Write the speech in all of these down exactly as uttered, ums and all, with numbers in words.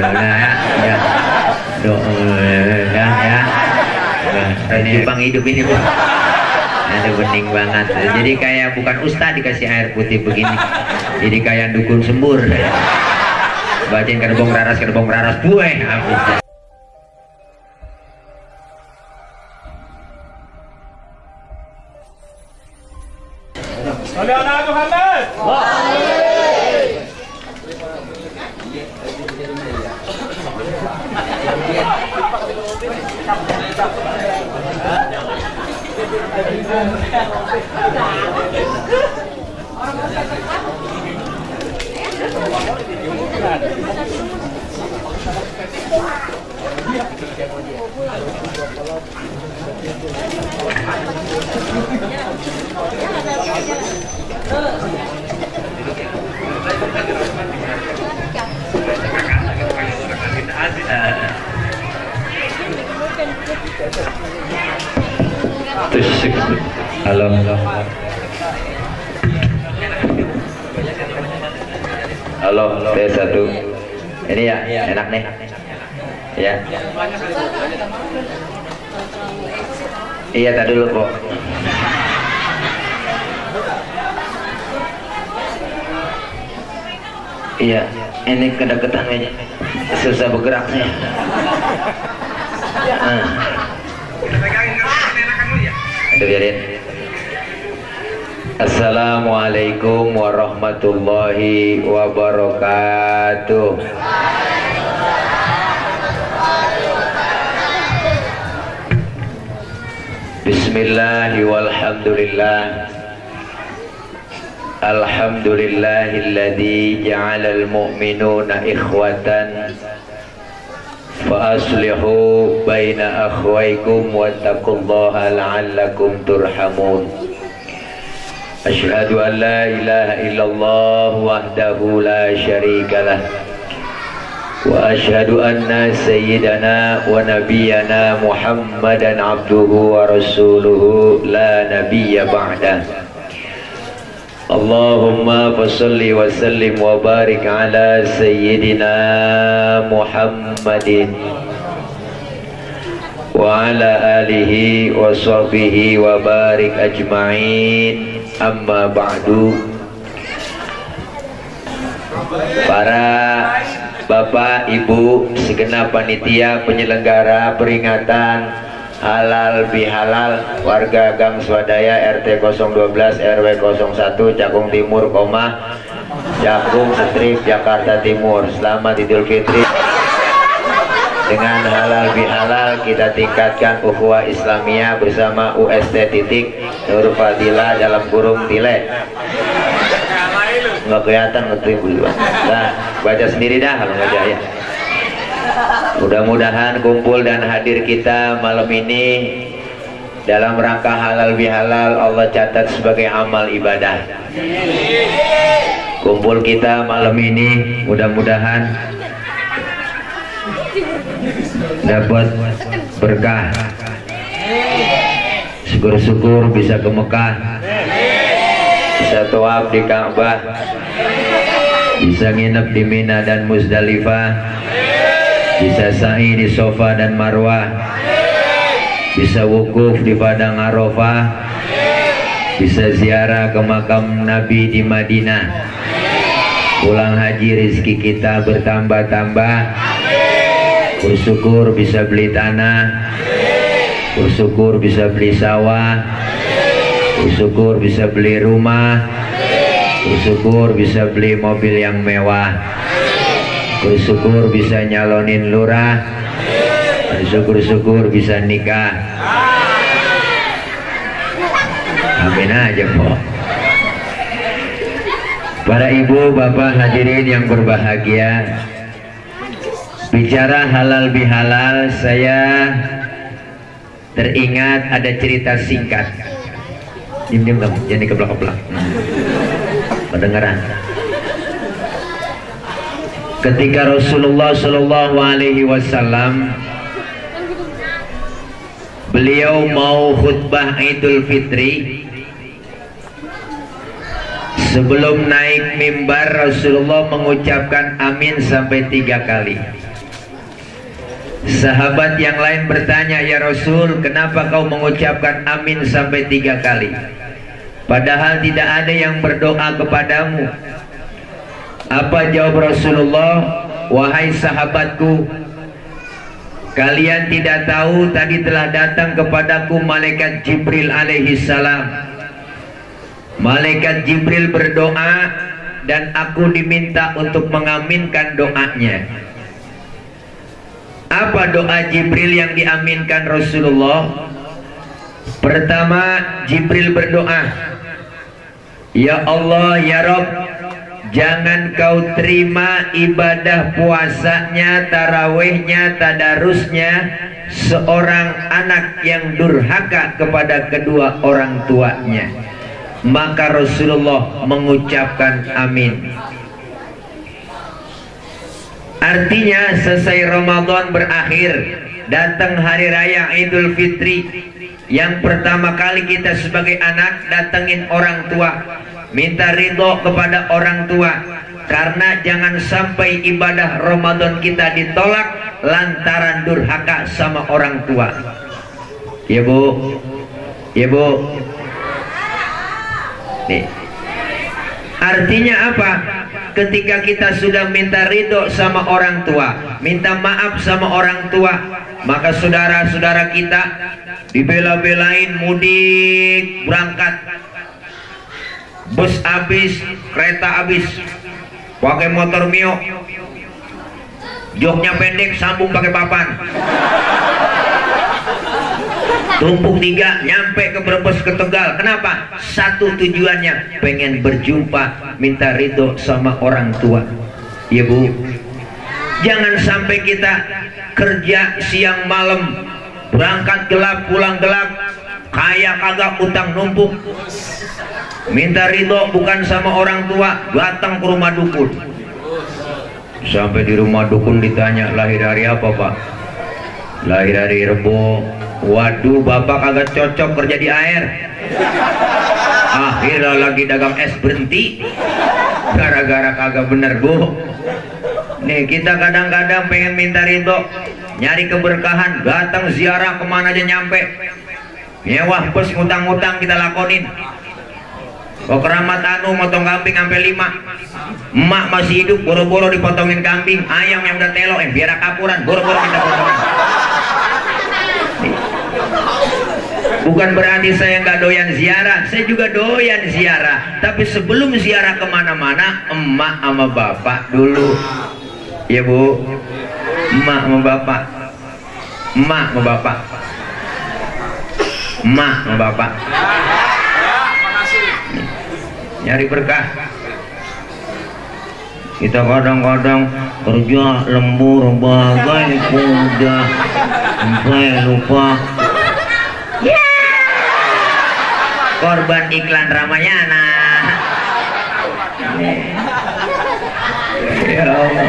ya. Doa ya ya. Jepang hidup ini Pak. Ada bening banget. Jadi kayak bukan ustaz dikasih air putih begini. Jadi kayak dukun sembur. Bacain kerbong raras kerbong raras gue. Halo, halo, halo, T satu. Ini ya, enak nih. Ya. Iya, tadi dulu kok. Iya, ini kedekatan aja. Susah bergeraknya. Nah. Aduh, biarin. Assalamualaikum warahmatullahi wabarakatuh. Bismillahirrahmanirrahim. Walhamdulillah. Alhamdulillahilladzi ja'alal mu'minuna ikhwatan fa aslihu baina akhwaykum wattaqullaha la'allakum turhamun. Asyhadu an la ilaha illallah wahdahu la syarika lah. Wa asyhadu anna sayyidana wa nabiyyana Muhammadan abduhu wa rasuluhu la nabiyya ba'da. Allahumma fasholli wa sallim wa barik ala sayyidina Muhammadin wa ala alihi wa sahbihi wa barik ajma'in. Amma ba'du. Para bapak, ibu, segenap panitia penyelenggara peringatan halal bihalal warga Gang Swadaya R T nol satu dua R W nol satu Cakung Timur, koma Cakung Setrip, Jakarta Timur. Selamat Idul Fitri. Dengan halal bihalal kita tingkatkan ukhuwah Islamiyah bersama U S T titik Nur Fadilah dalam kurung tile. Nggak kelihatan ngetrim dulu. Nah, baca sendiri dah kalau nggak jaya. Mudah-mudahan kumpul dan hadir kita malam ini dalam rangka halal bihalal Allah catat sebagai amal ibadah. Kumpul kita malam ini mudah-mudahan dapat berkah, syukur-syukur bisa ke Mekah, bisa tawaf di Ka'bah, bisa nginep di Mina dan Muzdalifah, bisa sa'i di Sofa dan Marwah, bisa wukuf di Padang Arafah, bisa ziarah ke makam Nabi di Madinah, pulang haji rezeki kita bertambah-tambah. Bersyukur bisa beli tanah, bersyukur bisa beli sawah, bersyukur bisa beli rumah, bersyukur bisa beli mobil yang mewah, bersyukur bisa nyalonin lurah, bersyukur-syukur bisa nikah. Amin aja kok. Para ibu, bapak, hadirin yang berbahagia, bicara halal bihalal, saya teringat ada cerita singkat. Diam-diam kamu, jadi keblak-keblak. Kedengaran. Ketika Rasulullah Shallallahu Alaihi Wasallam beliau mau khutbah Idul Fitri, Sebelum naik mimbar Rasulullah mengucapkan amin sampai tiga kali. Sahabat yang lain bertanya, ya Rasul, kenapa kau mengucapkan amin sampai tiga kali? Padahal tidak ada yang berdoa kepadamu. Apa jawab Rasulullah? Wahai sahabatku, kalian tidak tahu tadi telah datang kepadaku malaikat Jibril alaihi salam. Malaikat Jibril berdoa dan aku diminta untuk mengaminkan doanya. Apa doa Jibril yang diaminkan Rasulullah? Pertama, Jibril berdoa, ya Allah, ya Rabb, jangan kau terima ibadah puasanya, tarawihnya, tadarusnya seorang anak yang durhaka kepada kedua orang tuanya. Maka Rasulullah mengucapkan amin. Artinya selesai Ramadan berakhir, datang hari raya Idul Fitri. Yang pertama kali kita sebagai anak datengin orang tua, minta ridho kepada orang tua. Karena jangan sampai ibadah Ramadan kita ditolak lantaran durhaka sama orang tua. Ya Bu, ya Bu. Nih. Artinya apa? Ketika kita sudah minta ridho sama orang tua, minta maaf sama orang tua, maka saudara-saudara kita dibela-belain mudik, berangkat, bus habis, kereta habis, pakai motor Mio, joknya pendek, sambung pakai papan, tumpuk tiga, nyampe ke Brebes, ke Tegal. Kenapa? Satu tujuannya, pengen berjumpa, minta ridho sama orang tua. Ya Bu, jangan sampai kita kerja siang malam, berangkat gelap, pulang gelap, kaya kagak, utang numpuk. Minta ridho bukan sama orang tua, datang ke rumah dukun. Sampai di rumah dukun ditanya, lahir hari apa Pak? Lahir hari Rebo. Waduh, bapak kagak cocok kerja di air. Akhirnya lagi dagang es berhenti gara-gara kagak bener Bu. Nih, kita kadang-kadang pengen minta ridho, nyari keberkahan, datang ziarah kemana aja nyampe, nyewah bus, ngutang-ngutang kita lakonin. Kok keramat anu motong kambing sampai lima, emak masih hidup boro-boro dipotongin kambing, ayam yang udah telo eh biar kapuran boro-boro kita potongin. Bukan berarti saya nggak doyan ziarah, saya juga doyan ziarah. Tapi sebelum ziarah kemana-mana, emak sama bapak dulu. Ya Bu, emak sama bapak, emak sama bapak, emak sama bapak. Nyari berkah. Kita kadang-kadang kerja lembur bagai kuda sampai lupa. Korban iklan Ramayana. Ya Allah.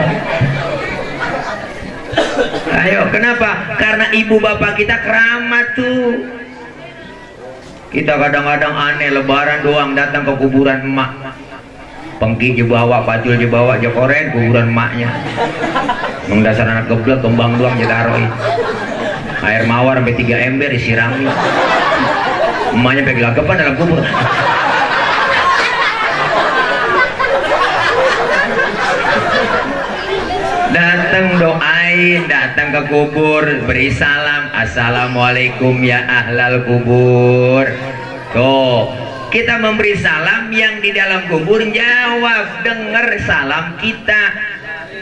Ayo, kenapa? Karena ibu bapak kita keramat tuh. Kita kadang-kadang aneh, lebaran doang datang ke kuburan emak. Pengki jebawa, pacul jebawa, jekoren, kuburan emaknya. Mendasar anak geblek, kembang doang jetaroi. Air mawar sampai tiga ember disirami. Emaknya pegang gapan dalam kubur. Datang doain, datang ke kubur, beri salam, assalamualaikum ya ahlal kubur. Tuh, kita memberi salam, yang di dalam kubur jawab, dengar salam kita.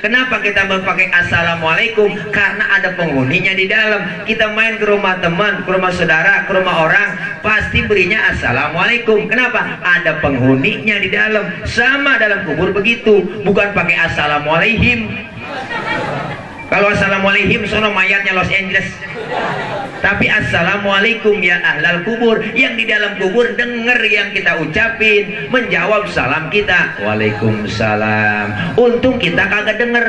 Kenapa kita berpakai assalamualaikum? Karena ada penghuninya di dalam. Kita main ke rumah teman, ke rumah saudara, ke rumah orang, pasti berinya assalamualaikum. Kenapa? Ada penghuninya di dalam. Sama dalam kubur begitu, bukan pakai assalamualaikum. Kalau assalamualaikum, sono mayatnya Los Angeles. Tapi assalamualaikum ya ahlal kubur, yang di dalam kubur dengar yang kita ucapin, menjawab salam kita, waalaikumsalam. Untung kita kagak dengar.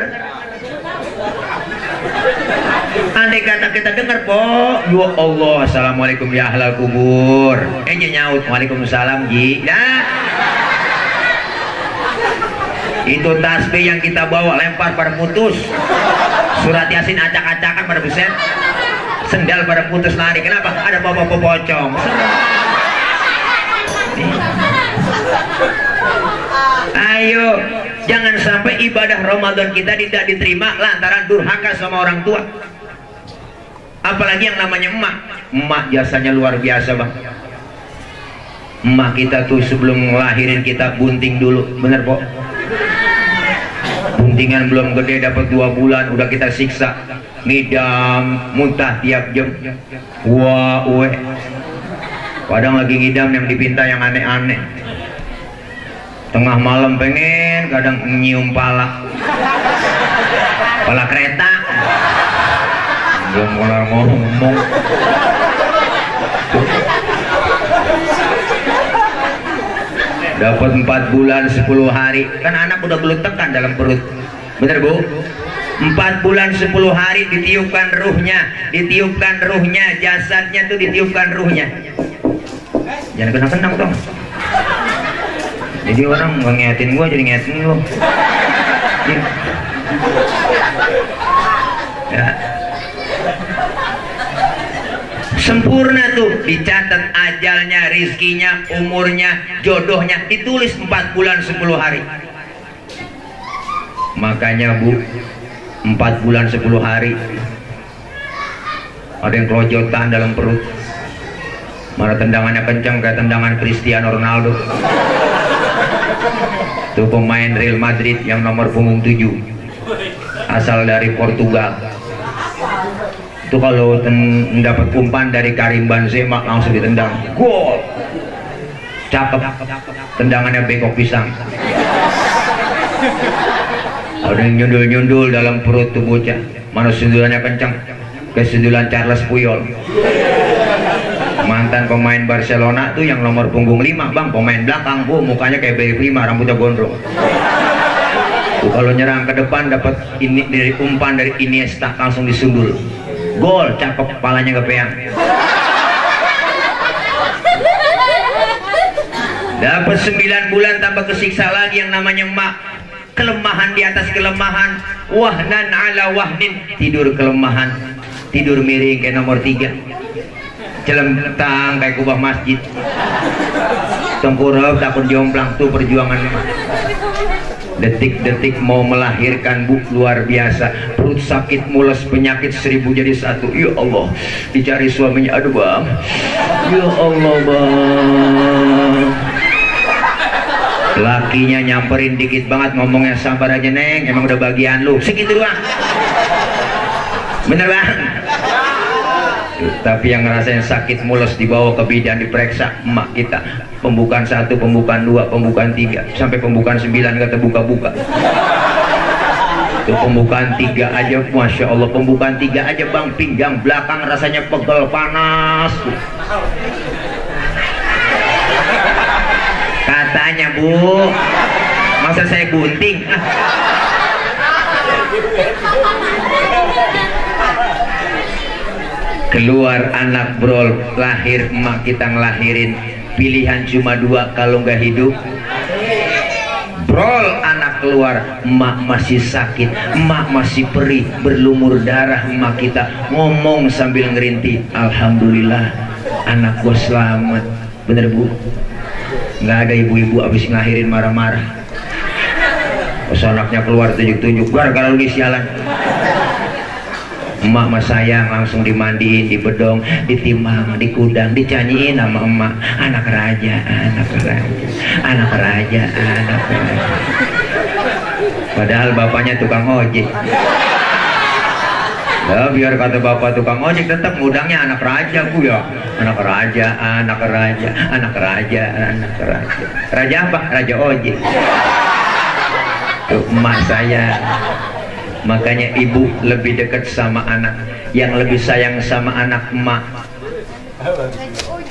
Andai kata kita dengar, po, ya Allah, assalamualaikum ya ahlal kubur. Eh, nyaut, waalaikumsalam, ji. Ya. itu tasbih yang kita bawa lempar pada putus, surat yasin acak-acakan pada buset, sendal pada putus lari. Kenapa? Ada popo-popo pocong. Ayo, jangan sampai ibadah Ramadan kita tidak diterima lantaran durhaka sama orang tua. Apalagi yang namanya emak. Emak jasanya luar biasa, Bang. Emak kita tuh sebelum ngelahirin kita bunting dulu, bener po? Buntingan belum gede dapat dua bulan udah kita siksa, ngidam, muntah tiap jam. Wah, we. Padahal lagi ngidam yang dipinta yang aneh-aneh. Tengah malam pengen, kadang nyium pala, pala kereta. Belum mulai ngomong. Dapat empat bulan sepuluh hari, kan anak udah geletekan dalam perut, bener bu? Empat bulan sepuluh hari ditiupkan ruhnya, ditiupkan ruhnya, jasadnya tuh ditiupkan ruhnya. Jangan kenang-kenang dong. Jadi orang nggak ngehatin gua jadi ngehatin lu. Ya. Sempurna tuh, dicatat ajalnya, rizkinya, umurnya, jodohnya, ditulis empat bulan sepuluh hari. Makanya bu, empat bulan sepuluh hari ada yang kelojotan dalam perut, mana tendangannya kencang kayak tendangan Cristiano Ronaldo tuh, pemain Real Madrid yang nomor punggung tujuh asal dari Portugal. Itu kalau mendapat umpan dari Karim Benzema langsung ditendang, gol, cakep, tendangannya bengkok pisang. Ada yang nyundul-nyundul dalam perut tuh bocah, mana sundulannya kencang, kesundulan Charles Puyol, mantan pemain Barcelona tuh yang nomor punggung lima bang, pemain belakang bu, mukanya kayak B lima, rambutnya gondrong. Tuh, kalau nyerang ke depan dapat ini dari umpan dari Iniesta langsung disundul. Gol, cakep, kepalanya kepeang. Dapat sembilan bulan tambah kesiksa lagi yang namanya emak. Kelemahan di atas kelemahan, wahnan ala wahnin. Tidur kelemahan, tidur miring kayak nomor tiga, celentang kayak kubah masjid, tengkurap takut jomplang. Tuh perjuangan emak. Detik-detik mau melahirkan bu, luar biasa, perut sakit, mules, penyakit seribu jadi satu. Ya Allah, dicari suaminya, aduh bang, ya Allah bang, lakinya nyamperin dikit banget, ngomongnya sabar aja neng, emang udah bagian lu, segitu doang, bener bang. Tapi yang ngerasain sakit mules dibawa ke bidan diperiksa emak kita, pembukaan satu, pembukaan dua, pembukaan tiga, sampai pembukaan sembilan kata buka-buka. Itu pembukaan tiga aja, masya Allah, pembukaan tiga aja bang, pinggang belakang rasanya pegel panas. Katanya bu, masa saya gunting. Keluar anak brol, lahir emak kita ngelahirin, pilihan cuma dua kalau nggak hidup. Brol anak keluar, emak masih sakit, emak masih perih, berlumur darah emak kita, ngomong sambil ngerintih, alhamdulillah anak gua selamat. Bener bu? Nggak ada ibu-ibu abis ngelahirin marah-marah, pas anaknya keluar tunjuk-tunjuk, gara-gara lagi sialan. Emak mas sayang langsung dimandiin, dibedong, ditimang, dikudang, dicanyiin sama emak, anak raja, anak raja, anak raja, anak raja. Padahal bapaknya tukang ojek. Ya, biar kata bapak tukang ojek tetap ngudangnya anak raja bu ya, anak raja, anak raja, anak raja, anak raja. Raja apa? Raja ojek. Tuh emak saya. Makanya ibu lebih dekat sama anak, yang lebih sayang sama anak emak.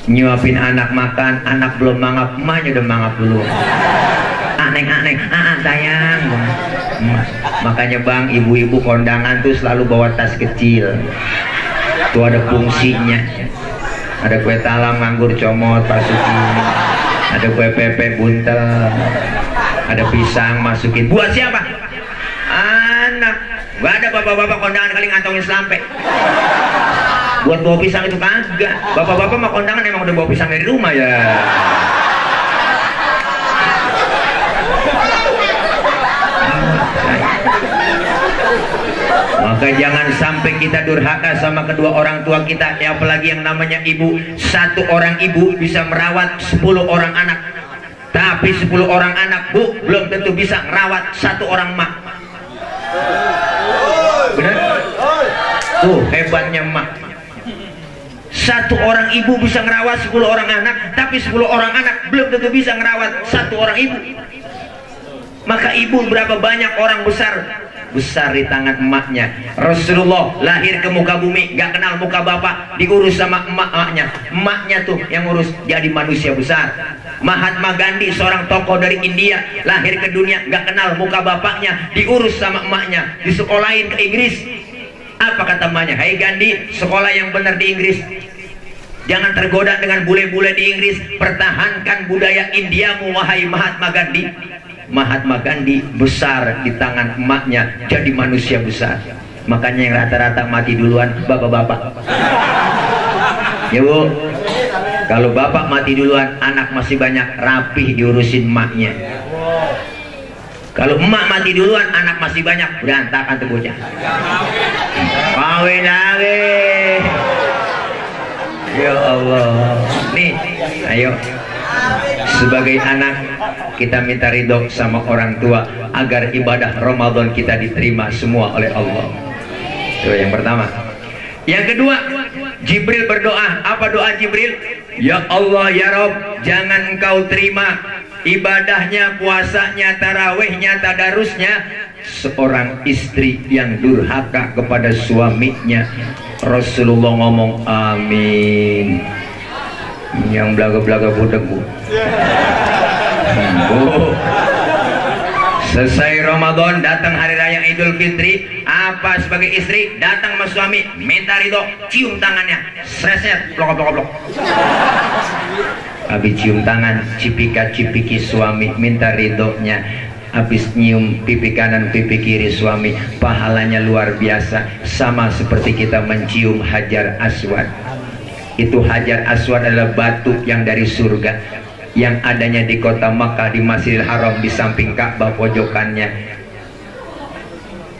Nyuapin anak makan, anak belum mangap, emaknya udah mangap dulu. Aneh-aneh, ah sayang. Makanya bang, ibu-ibu kondangan tuh selalu bawa tas kecil. Tuh ada fungsinya. Ada kue talam, anggur comot, pasuki. Ada kue pepe buntel. ada pisang masukin. Buat siapa? Anak. Gak ada bapak-bapak kondangan kali ngantongin selampe buat bawa pisang itu, kagak. Bapak-bapak mah kondangan emang udah bawa pisang dari rumah ya. Maka jangan sampai kita durhaka sama kedua orang tua kita, ya apalagi yang namanya ibu. Satu orang ibu bisa merawat sepuluh orang anak, tapi sepuluh orang anak bu belum tentu bisa merawat satu orang mak. Benar? Tuh hebatnya mak. Satu orang ibu bisa merawat sepuluh orang anak, tapi sepuluh orang anak belum tentu bisa merawat satu orang ibu. Maka ibu berapa banyak orang besar besar di tangan emaknya. Rasulullah lahir ke muka bumi gak kenal muka bapak, diurus sama emaknya. Emaknya tuh yang urus jadi manusia besar. Mahatma Gandhi seorang tokoh dari India lahir ke dunia gak kenal muka bapaknya, diurus sama emaknya. Disekolahin ke Inggris. Apa kata emaknya? Hai Gandhi, sekolah yang benar di Inggris. Jangan tergoda dengan bule-bule di Inggris. Pertahankan budaya Indiamu wahai Mahatma Gandhi. Mahatma Gandhi besar di tangan emaknya, jadi manusia besar. Makanya yang rata-rata mati duluan bapak-bapak. Ya bu, kalau bapak mati duluan, anak masih banyak, rapih diurusin emaknya. Kalau emak mati duluan, anak masih banyak, berantakan tuh bocah. Kawin lagi. Ya Allah. Nih, ayo. Sebagai anak kita minta ridho sama orang tua agar ibadah Ramadan kita diterima semua oleh Allah. Itu yang pertama. Yang kedua, Jibril berdoa. Apa doa Jibril? Ya Allah ya Rob, jangan engkau terima ibadahnya, puasanya, tarawihnya, tadarusnya seorang istri yang durhaka kepada suaminya. Rasulullah ngomong amin. Yang belaga-belaga budak bu. Oh. Selesai Ramadan, datang hari raya Idul Fitri, apa sebagai istri datang sama suami, minta ridho, cium tangannya, sreset, blok-blok-blok. Habis cium tangan, cipika-cipiki suami, minta ridhonya. Habis nyium pipi kanan pipi kiri suami, pahalanya luar biasa, sama seperti kita mencium Hajar Aswad. Itu Hajar Aswad adalah batu yang dari surga, yang adanya di kota Makkah, di Masjidil Haram, di samping Ka'bah pojokannya.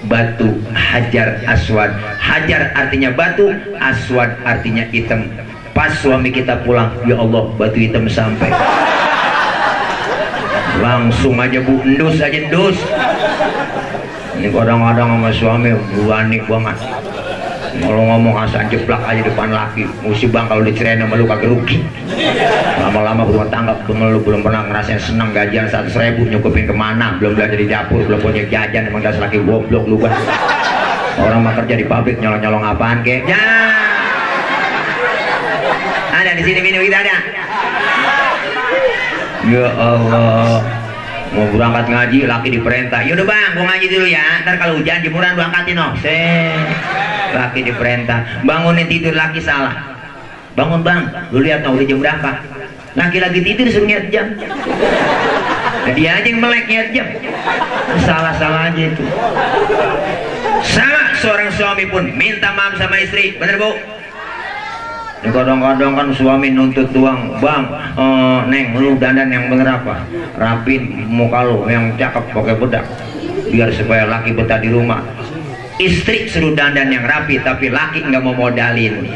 Batu Hajar Aswad. Hajar artinya batu, Aswad artinya hitam. Pas suami kita pulang, ya Allah batu hitam sampai. Langsung aja bu, endus aja endus. Ini kadang-kadang sama suami berani banget. Kalau ngomong asal jeplak aja depan laki. Musibah kalau dicerain sama lu kagak rugi. Lama-lama belum tanggap, lu belum pernah ngerasain senang gajian seratus ribu nyukupin kemana, belum belajar di dapur, belum punya jajan, emang dasar laki goblok lu kan. Orang mah kerja di pabrik nyolong-nyolong apaan kek? Ya. Ada di sini minum kita ada. Ya Allah. Mau berangkat ngaji laki diperintah. Yaudah bang, gua ngaji dulu ya. Ntar kalau hujan jemuran gua angkatin noh. Seh. Laki diperintah, bangunin tidur laki salah. Bangun bang, lu lihat udah jam berapa? Laki lagi tidur suruh lihat jam. Nah, dia aja yang melek lihat jam. Salah-salah aja itu. Sama seorang suami pun minta maaf sama istri, bener bu? Kadang-kadang kan suami nuntut doang, bang, uh, neng, lu dandan yang bener apa? Rapin muka lu yang cakep pakai bedak, biar supaya laki betah di rumah. Istri suruh dandan yang rapi, tapi laki nggak mau modalin.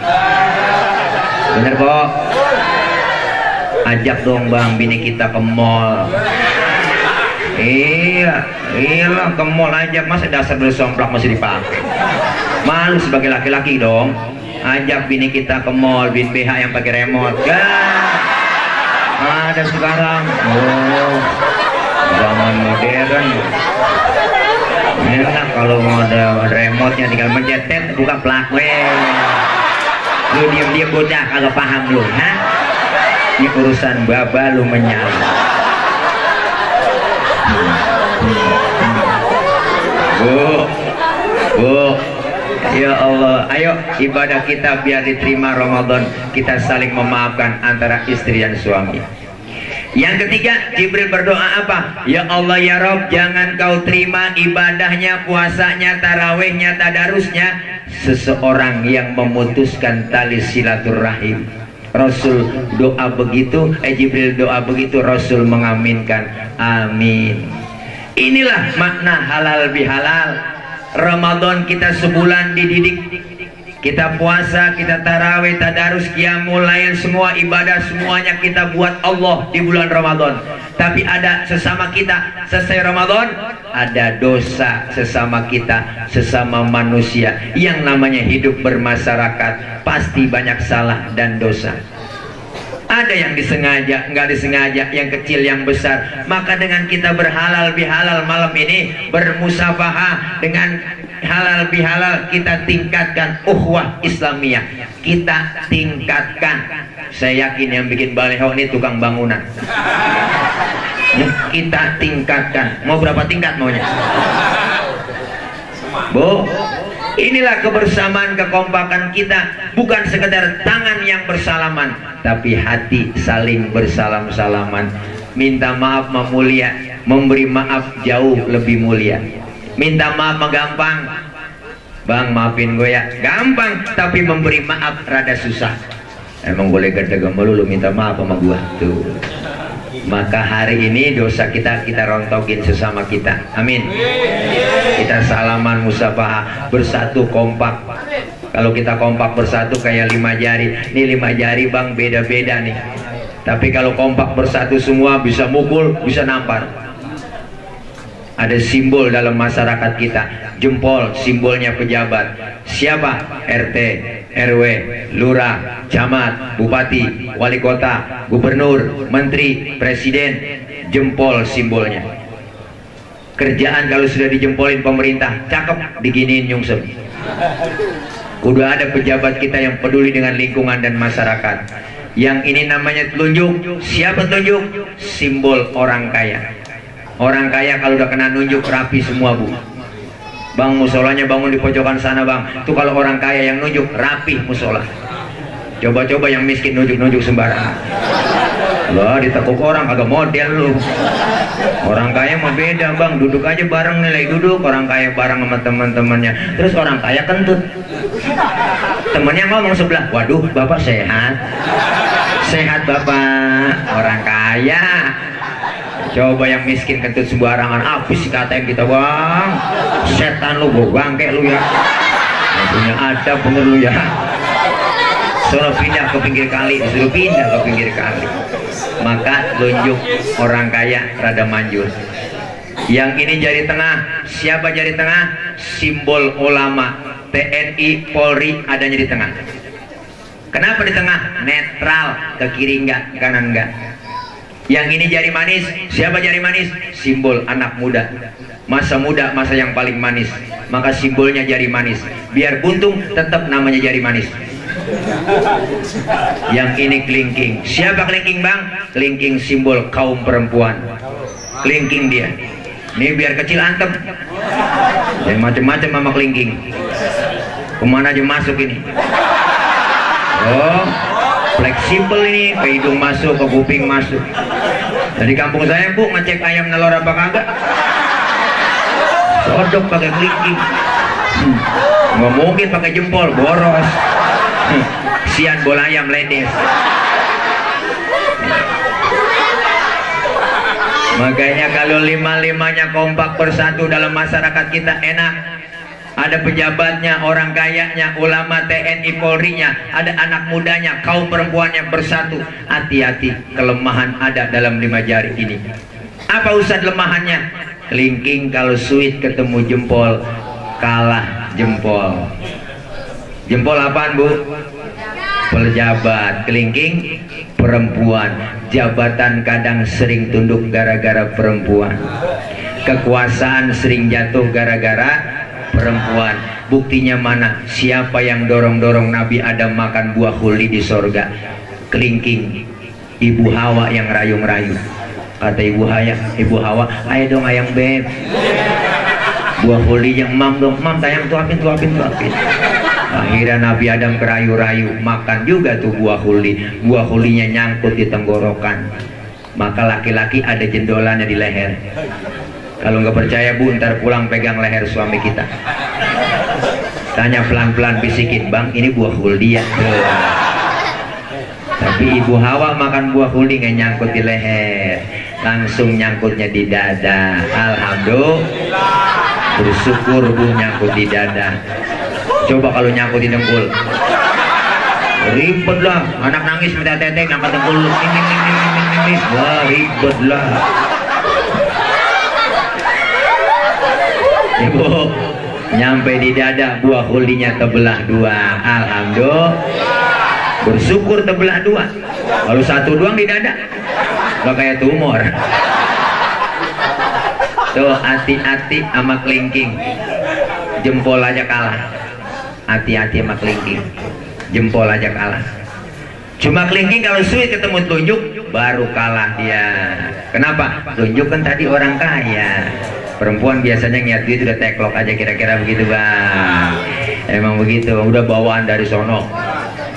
Bener kok. Ajak dong bang bini kita ke mall. Iya, iya ke mall aja, masa dasar bersomplak masih dipakai. Malu sebagai laki-laki dong. Ajak bini kita ke mall, bin B H yang pakai remote. Gak ada sekarang. Oh, zaman modern. Enak kalau mau ada remote-nya tinggal mencetet buka plug. Weh, lu diam-diam bocah kalau paham lu, ha? Ini urusan baba lu menyala. Bu, bu, ya Allah, ayo ibadah kita biar diterima Ramadan, kita saling memaafkan antara istri dan suami. Yang ketiga, Jibril berdoa apa? Ya Allah ya Rob, jangan kau terima ibadahnya, puasanya, tarawehnya, tadarusnya seseorang yang memutuskan tali silaturahim. Rasul doa begitu, eh Jibril doa begitu, Rasul mengaminkan. Amin. Inilah makna halal bihalal. Ramadan kita sebulan dididik, kita puasa, kita tarawih, tadarus, qiyamul lail, semua ibadah semuanya kita buat Allah di bulan Ramadan. Tapi ada sesama kita selesai Ramadan, ada dosa sesama kita, sesama manusia. Yang namanya hidup bermasyarakat pasti banyak salah dan dosa. Ada yang disengaja, nggak disengaja, yang kecil, yang besar. Maka dengan kita berhalal bihalal malam ini, bermusafahah dengan halal bihalal, kita tingkatkan ukhuwah Islamiyah. Kita tingkatkan. Saya yakin yang bikin baleho ini tukang bangunan. Kita tingkatkan. Mau berapa tingkat maunya? Bu, inilah kebersamaan, kekompakan kita. Bukan sekedar tangan yang bersalaman, tapi hati saling bersalam-salaman. Minta maaf memulia, memberi maaf jauh lebih mulia. Minta maaf menggampang, bang maafin gue ya, gampang. Tapi memberi maaf rada susah. Emang boleh gerdegem lu minta maaf sama gue tuh. Maka hari ini dosa kita kita rontokin sesama kita. Amin. Kita salaman, musafahah, bersatu kompak. Kalau kita kompak bersatu kayak lima jari. Ini lima jari bang beda-beda nih. Tapi kalau kompak bersatu semua bisa mukul, bisa nampar. Ada simbol dalam masyarakat kita. Jempol simbolnya pejabat. Siapa? R T, R W, lurah, camat, bupati, wali kota, gubernur, menteri, presiden. Jempol simbolnya. Kerjaan kalau sudah dijempolin pemerintah, cakep, diginiin nyungsep. Udah ada pejabat kita yang peduli dengan lingkungan dan masyarakat. Yang ini namanya telunjuk. Siapa telunjuk? Simbol orang kaya. Orang kaya kalau udah kena nunjuk rapi semua bu. Bang musolanya bangun di pojokan sana bang. Itu kalau orang kaya yang nunjuk rapi musola. Coba-coba yang miskin nunjuk-nunjuk sembarangan. Loh ditekuk orang agak model lu. Orang kaya mah beda bang. Duduk aja bareng nih lagi duduk. Orang kaya bareng sama teman-temannya. Terus orang kaya kentut. Temennya ngomong sebelah. Waduh bapak sehat. Sehat bapak. Orang kaya. Coba yang miskin kentut sembarangan, habis dikatain kita bang. Setan lu, gue bangke lu ya. Nah, punya adab bener lu ya. Suruh pindah ke pinggir kali, suruh pindah ke pinggir kali. Maka tunjuk orang kaya rada manjur. Yang ini jari tengah, siapa jari tengah? Simbol ulama, T N I, Polri adanya di tengah. Kenapa di tengah? Netral, ke kiri enggak, ke kanan enggak. Yang ini jari manis, siapa jari manis? Simbol anak muda. Masa muda, masa yang paling manis. Maka simbolnya jari manis. Biar buntung, tetap namanya jari manis. Yang ini kelingking. Siapa kelingking bang? Kelingking simbol kaum perempuan. Kelingking dia. Ini biar kecil antem. Dan macam-macam sama kelingking. Kemana aja masuk ini. Oh, fleksibel ini, ke hidung masuk, ke kuping masuk. Dari kampung saya bu, ngecek ayam nelor apa kagak, sodok pakai kelingking. hmm. Nggak mungkin pakai jempol, boros. hmm. Sian bola ayam ledes. Makanya kalau lima-limanya kompak bersatu dalam masyarakat kita enak. Ada pejabatnya, orang kayanya, ulama, T N I, Polri-nya, ada anak mudanya, kaum perempuannya bersatu. Hati-hati, kelemahan ada dalam lima jari ini. Apa usah lemahannya? Kelingking kalau sweet ketemu jempol, kalah jempol. Jempol apaan bu? Pejabat. Kelingking perempuan. Jabatan kadang sering tunduk gara-gara perempuan. Kekuasaan sering jatuh gara-gara perempuan. Buktinya mana? Siapa yang dorong-dorong Nabi Adam makan buah khuldi di sorga? Kelingking. Ibu Hawa yang rayu-rayu. Kata Ibu Hawa, Ibu Hawa, ayo dong ayang beb, buah khuldi yang mam dong, mam tayang tuapin, tuapin, tuapin. Akhirnya Nabi Adam kerayu-rayu, makan juga tuh buah khuldi. Buah khuldinya nyangkut di tenggorokan. maka laki-laki ada jendolannya di leher. Kalau nggak percaya bu, ntar pulang pegang leher suami kita, tanya pelan-pelan, bisikin, bang ini buah huldi ya. Tapi ibu Hawa makan buah huldi nggak nyangkut di leher, langsung nyangkutnya di dada. Alhamdulillah, bersyukur bu nyangkut di dada. Coba kalau nyangkut di dengkul, ribet lah. Anak nangis minta tetek, nyangkut dengkul, wah ribet lah. Ibu nyampe di dada, buah huldinya tebelah dua. Alhamdulillah, bersyukur terbelah dua. Kalau satu doang di dada lo kayak tumor tuh. Hati-hati sama kelingking, jempol aja kalah. Hati-hati sama kelingking, jempol aja kalah. Cuma kelingking kalau sulit ketemu telunjuk baru kalah dia. Kenapa? Telunjuk kan tadi orang kaya. Perempuan biasanya ngeliat duit udah teklok aja, kira-kira begitu bang. Emang begitu, udah bawaan dari sono.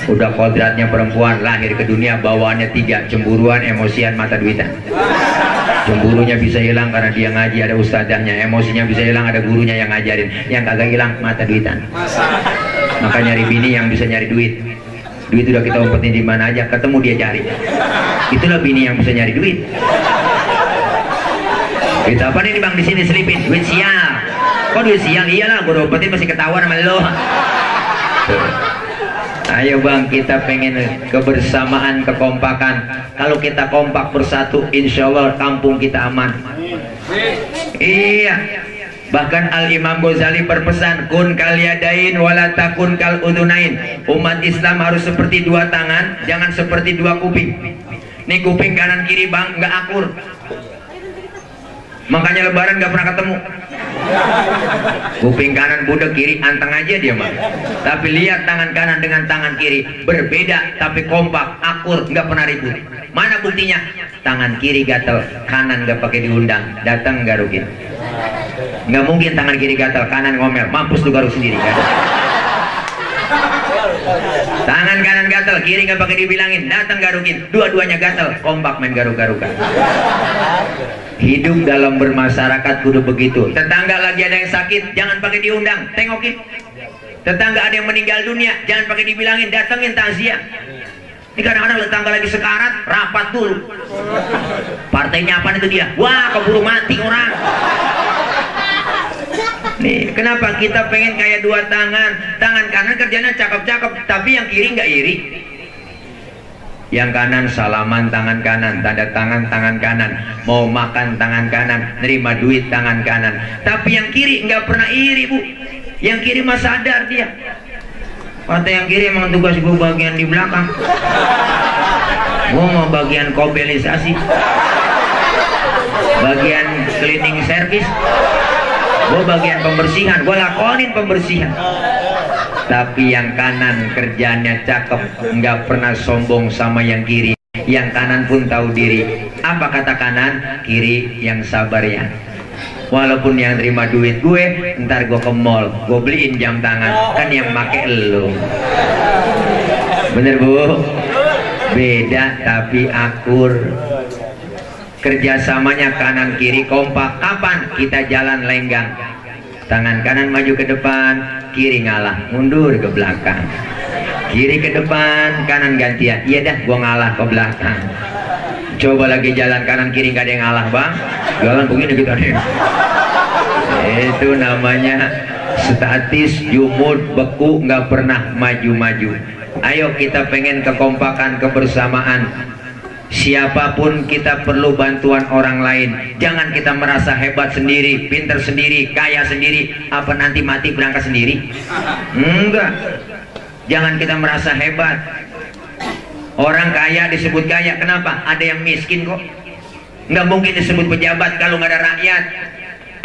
Udah kodratnya perempuan, lahir ke dunia bawaannya tiga: cemburuan, emosian, mata duitan. Cemburunya bisa hilang karena dia ngaji ada ustadzahnya, emosinya bisa hilang ada gurunya yang ngajarin. Yang kagak hilang mata duitan. Maka nyari bini yang bisa nyari duit. Duit udah kita umpetin di mana aja, ketemu dia cari. Itulah bini yang bisa nyari duit. Duit apa nih bang di sini selipin? Duit sial. Kok duit sial? Iyalah, gue umpetin masih ketahuan sama lo. Tuh. Ayo bang, kita pengen kebersamaan, kekompakan. Kalau kita kompak bersatu, insya Allah kampung kita aman. Iya. Bahkan Al Imam Ghazali berpesan, kun kalyadain walatakun kal udunain. Umat Islam harus seperti dua tangan, jangan seperti dua kuping. Nih kuping kanan kiri bang, nggak akur. Makanya lebaran nggak pernah ketemu. Kuping kanan budak, kiri anteng aja dia mah. Tapi lihat tangan kanan dengan tangan kiri berbeda, tapi kompak, akur, nggak pernah ribut. Mana buktinya? Tangan kiri gatel, kanan nggak pakai diundang, datang nggak rugi. Nggak mungkin tangan kiri gatel, kanan ngomel, mampus lu garuk sendiri. Gatel. Tangan kanan gatel, kiri nggak pakai dibilangin, datang garukin. Dua-duanya gatel, kompak main garuk-garukan. Hidup dalam bermasyarakat kudu begitu. Tetangga lagi ada yang sakit, jangan pakai diundang, tengokin. Tetangga ada yang meninggal dunia, jangan pakai dibilangin, datengin takziah. Ini kadang-kadang tetangga lagi sekarat, rapat dulu. Partainya apa itu dia? Wah, keburu mati orang. Nih, kenapa kita pengen kayak dua tangan? Tangan kanan kerjanya cakep-cakep, tapi yang kiri nggak iri. Yang kanan salaman tangan kanan, tanda tangan tangan kanan, mau makan tangan kanan, nerima duit tangan kanan. Tapi yang kiri nggak pernah iri bu. Yang kiri mah sadar dia. Kata yang kiri emang tugas gue bagian di belakang. Gue mau bagian kobelisasi, bagian cleaning service. Gue bagian pembersihan, gue lakonin pembersihan. Tapi yang kanan kerjanya cakep, nggak pernah sombong sama yang kiri. Yang kanan pun tahu diri. Apa kata kanan? Kiri yang sabar ya. Walaupun yang terima duit gue, ntar gue ke mall, gue beliin jam tangan. Kan yang make elu. Bener bu? Beda tapi akur. Kerjasamanya kanan kiri kompak. Kapan kita jalan lenggang? Tangan kanan maju ke depan, kiri ngalah, mundur ke belakang. Kiri ke depan, kanan gantian. Iya dah, gua ngalah ke belakang. Coba lagi jalan kanan kiri nggak ada yang ngalah bang. Jalan begini kita nih. Itu namanya statis, jumud, beku, nggak pernah maju-maju. Ayo kita pengen kekompakan, kebersamaan. Siapapun kita perlu bantuan orang lain. Jangan kita merasa hebat sendiri, pinter sendiri, kaya sendiri. Apa nanti mati berangkat sendiri? Enggak. Jangan kita merasa hebat. Orang kaya disebut kaya, kenapa? Ada yang miskin kok. Nggak mungkin disebut pejabat kalau nggak ada rakyat.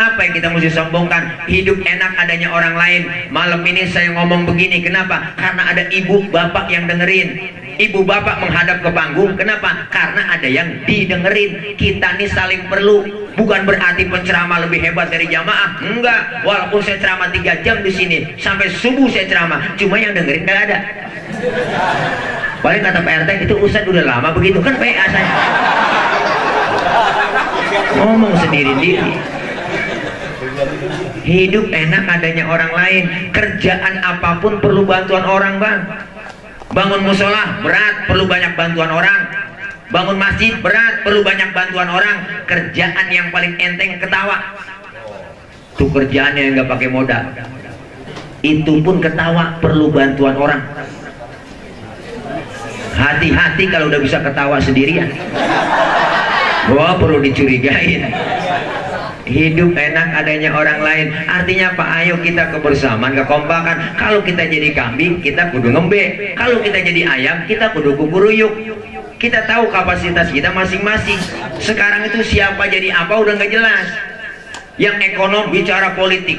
Apa yang kita mesti sombongkan? Hidup enak adanya orang lain. Malam ini saya ngomong begini, kenapa? Karena ada ibu bapak yang dengerin. Ibu bapak menghadap ke panggung, kenapa? Karena ada yang didengerin. Kita nih saling perlu. Bukan berarti penceramah lebih hebat dari jamaah, enggak. Walaupun saya ceramah tiga jam di sini, sampai subuh saya ceramah, cuma yang dengerin nggak ada. Paling kata P R T, itu Ustadz udah lama begitu. Kan P A saya. ngomong sendiri-sendiri. Hidup enak adanya orang lain. Kerjaan apapun perlu bantuan orang, Bang. Bangun musola berat, perlu banyak bantuan orang. Bangun masjid berat, perlu banyak bantuan orang. Kerjaan yang paling enteng ketawa. Itu kerjaannya yang nggak pakai modal. Itu pun ketawa, perlu bantuan orang. Hati-hati kalau udah bisa ketawa sendirian. Wah, perlu dicurigain. Hidup enak adanya orang lain. Artinya apa? Ayo kita kebersamaan, kekompakan. Kalau kita jadi kambing, kita kudu ngembek. Kalau kita jadi ayam, kita kudu kukuruyuk. Kita tahu kapasitas kita masing-masing. Sekarang itu siapa jadi apa udah nggak jelas. Yang ekonom bicara politik,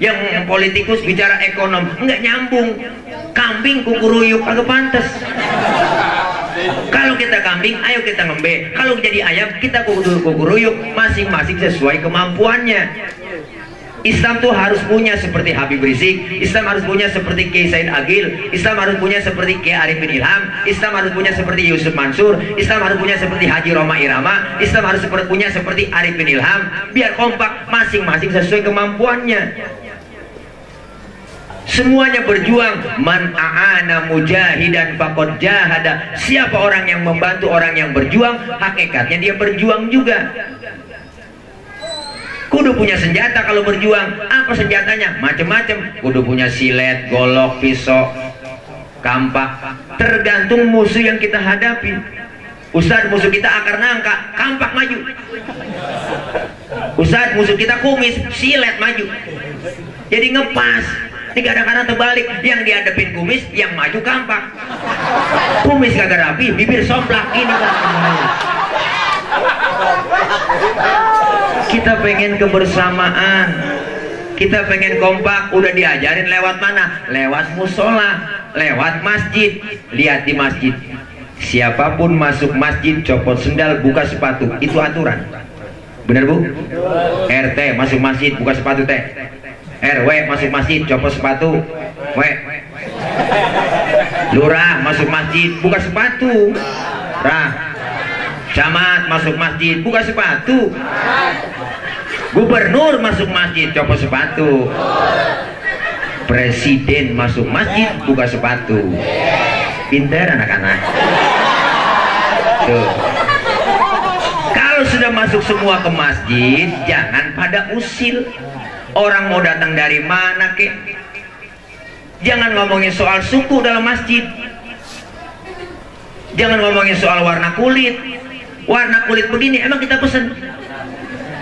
yang politikus bicara ekonom, nggak nyambung. Kambing kukuruyuk agak pantas. Kalau kita kambing, ayo kita ngembek. Kalau jadi ayam, kita kukuruyuk, masing-masing sesuai kemampuannya. Islam tuh harus punya seperti Habib Rizik, Islam harus punya seperti Kiai Said Agil, Islam harus punya seperti Kiai Arifin Ilham, Islam harus punya seperti Yusuf Mansur, Islam harus punya seperti Haji Rhoma Irama, Islam harus punya seperti Arifin Ilham. Biar kompak, masing-masing sesuai kemampuannya. Semuanya berjuang. Man a'ana mujahidan faqad jahada. Siapa orang yang membantu orang yang berjuang, hakikatnya dia berjuang juga. Kudu punya senjata kalau berjuang. Apa senjatanya? Macam-macam. Kudu punya silet, golok, pisau, kampak. Tergantung musuh yang kita hadapi. Ustaz, musuh kita akar nangka, kampak maju. Ustaz, musuh kita kumis, silet maju. Jadi ngepas. Ini kadang-kadang terbalik, yang dihadapin kumis, yang maju kampak. Kumis kagak rapi, bibir somplak. Ini kan kita pengen kebersamaan, kita pengen kompak. Udah diajarin lewat mana? Lewat musola, lewat masjid. Lihat di masjid, siapapun masuk masjid copot sendal, buka sepatu, itu aturan. Bener Bu? R T masuk masjid buka sepatu teh. R W masuk masjid copot sepatu. W Lurah masuk masjid buka sepatu. Rah Camat masuk masjid buka sepatu. Gubernur masuk masjid copot sepatu. Presiden masuk masjid buka sepatu. Pinter anak-anak. Tuh. Kalau sudah masuk semua ke masjid, jangan pada usil. Orang mau datang dari mana kek? Jangan ngomongin soal suku dalam masjid. Jangan ngomongin soal warna kulit. Warna kulit begini, emang kita pesen?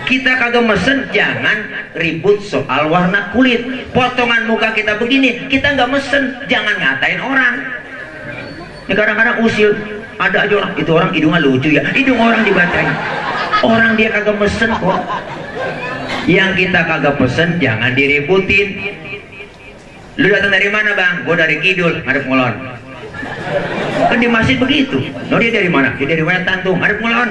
Kita kagak mesen. Jangan ribut soal warna kulit. Potongan muka kita begini, kita nggak mesen. Jangan ngatain orang. Ya kadang-kadang usil. Ada aja orang, itu orang hidungnya lucu ya. Hidung orang dibatain. Orang dia kagak mesen kok. Yang kita kagak pesen jangan diributin. Lu datang dari mana Bang? Gue dari Kidul, ngadep ngulon. Kan di masjid begitu. Lo dia dari mana? Dia dari Wetan tuh, ngadep ngulon.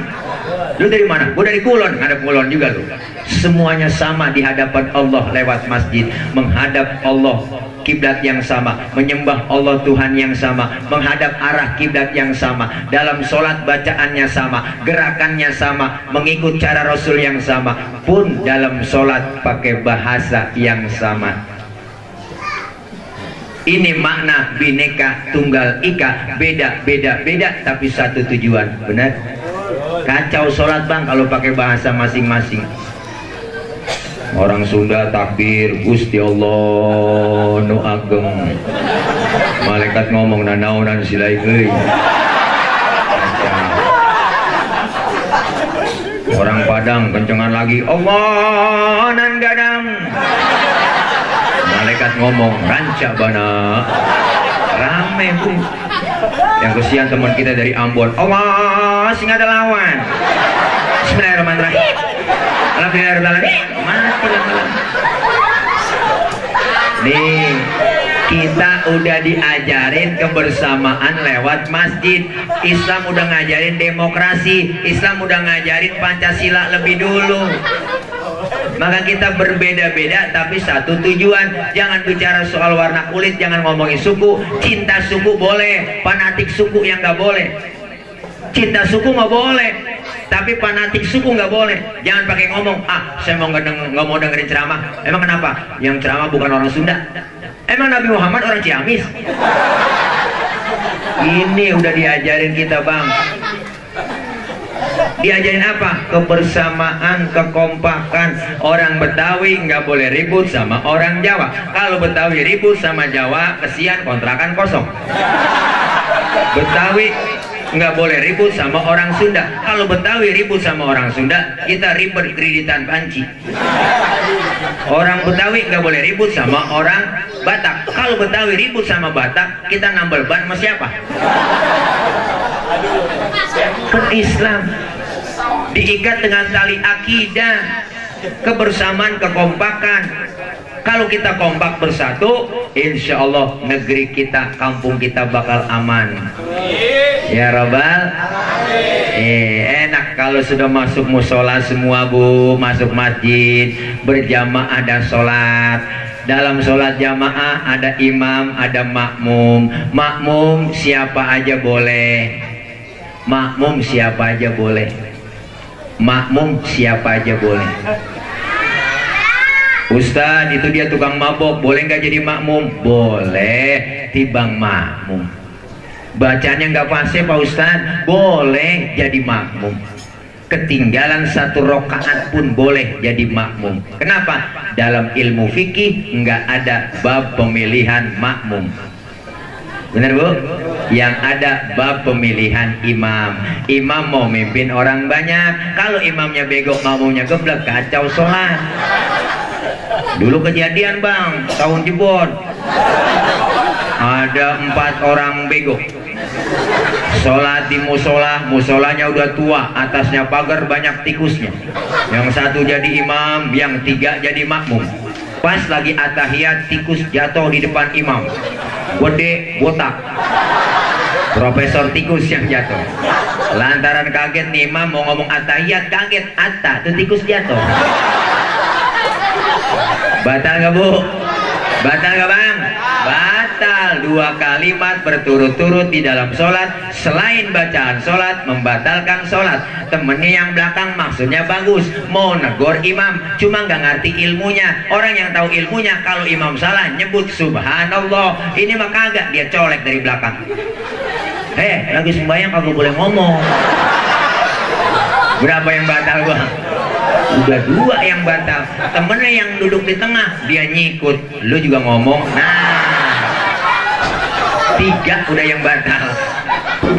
Lu dari mana? Gue dari Kulon, ngadep ngulon juga lu. Semuanya sama di hadapan Allah lewat masjid, menghadap Allah kiblat yang sama, menyembah Allah Tuhan yang sama, menghadap arah kiblat yang sama, dalam sholat bacaannya sama, gerakannya sama, mengikut cara Rasul yang sama, pun dalam sholat pakai bahasa yang sama. Ini makna bineka tunggal ika, beda-beda-beda tapi satu tujuan. Benar? Kacau sholat Bang kalau pakai bahasa masing-masing. Orang Sunda takbir Gusti Allah nu ageng. Malaikat ngomong nanaunan silai euy. Orang Padang kencengan lagi Allah nan gadang. Malaikat ngomong ranca bana. Rame Bu. Yang kesian teman kita dari Ambon. Allah sing ada lawan. Bismillahirrahmanirrahim. Alhamdulillahirrahmanirrahim. Mati lah. Nih, kita udah diajarin kebersamaan lewat masjid. Islam udah ngajarin demokrasi. Islam udah ngajarin Pancasila lebih dulu. Maka kita berbeda-beda tapi satu tujuan. Jangan bicara soal warna kulit, jangan ngomongin suku. Cinta suku boleh, fanatik suku yang nggak boleh. Cinta suku nggak boleh. tapi fanatik suku nggak boleh. Jangan pakai ngomong, ah saya mau nggak mau dengerin ceramah. Emang kenapa? Yang ceramah bukan orang Sunda. Emang Nabi Muhammad orang Ciamis? Ini udah diajarin kita, Bang. Diajarin apa? Kebersamaan, kekompakan. Orang Betawi nggak boleh ribut sama orang Jawa. Kalau Betawi ribut sama Jawa, kesian kontrakan kosong. Betawi nggak boleh ribut sama orang Sunda. Kalau Betawi ribut sama orang Sunda, kita ribet kreditan panci. Orang Betawi nggak boleh ribut sama orang Batak. Kalau Betawi ribut sama Batak, kita nambel ban sama siapa? Islam diikat dengan tali akidah, kebersamaan, kekompakan. Kalau kita kompak bersatu, insya Allah negeri kita, kampung kita bakal aman. Ya Rabbal. Eh, enak kalau sudah masuk musola semua, Bu, masuk masjid berjamaah dan sholat. Dalam sholat jamaah ada imam, ada makmum. Makmum siapa aja boleh. Makmum siapa aja boleh. Makmum siapa aja boleh. Ustadz itu dia tukang mabok, boleh nggak jadi makmum? Boleh. Tibang makmum. Bacanya nggak fasih Pak Ustadz, boleh jadi makmum. Ketinggalan satu rokaat pun boleh jadi makmum. Kenapa? Dalam ilmu fikih nggak ada bab pemilihan makmum. Benar Bu? Yang ada bab pemilihan imam. Imam mau mimpin orang banyak. Kalau imamnya bego, makmumnya geblek, kacau sholat. Dulu kejadian Bang, tahun Jebon. Ada empat orang bego. Sholat di musola, musolanya udah tua, atasnya pagar banyak tikusnya. Yang satu jadi imam, yang tiga jadi makmum. Pas lagi atahiyat, tikus jatuh di depan imam. Gede, botak. Profesor tikus yang jatuh. Lantaran kaget nih imam mau ngomong atahiyat, kaget. Atah, tuh tikus jatuh. Batal gak Bu? Batal gak Bang? Batal. Dua kalimat berturut-turut di dalam sholat. Selain bacaan sholat, membatalkan sholat. Temennya yang belakang maksudnya bagus, mau negor imam, cuma nggak ngerti ilmunya. Orang yang tahu ilmunya kalau imam salah nyebut subhanallah. Ini mah kagak, dia colek dari belakang. Eh, lagi sembahyang kagak boleh ngomong. Berapa yang batal Gua? Udah dua yang batal. Temennya yang duduk di tengah, dia nyikut, lu juga ngomong. Nah, tiga udah yang batal.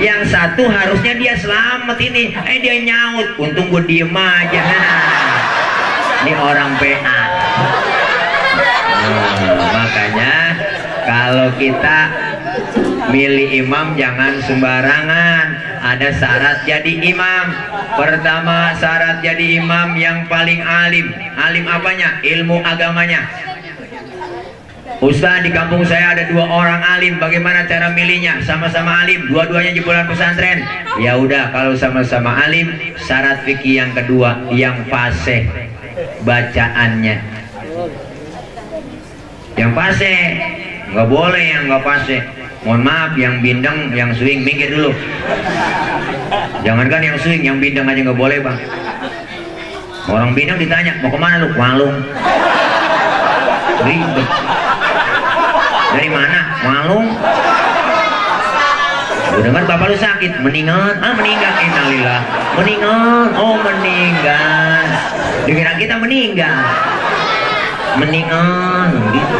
Yang satu harusnya dia selamat ini, eh dia nyaut, untung gue diem aja. Ini orang P A. Hmm, makanya kalau kita milih imam jangan sembarangan, ada syarat jadi imam. Pertama, syarat jadi imam yang paling alim. Alim apanya? Ilmu agamanya. Ustaz, di kampung saya ada dua orang alim, bagaimana cara milihnya? Sama-sama alim, dua-duanya jebolan pesantren. Ya udah, kalau sama-sama alim, syarat fikih yang kedua, yang fasih bacaannya. Yang fasih, nggak boleh yang nggak fasih. Mohon maaf, yang bindeng, yang swing, minggir dulu. Jangankan yang swing, yang bindeng aja nggak boleh Bang. Orang bindeng ditanya, mau kemana lu? Malung. Ribet. Dari mana? Malung. Udah dengar bapak lu sakit, meninggal. Ah, meninggal, innalillah. Meninggal, oh meninggal. Dikira kita meninggal. Meninggal, gitu.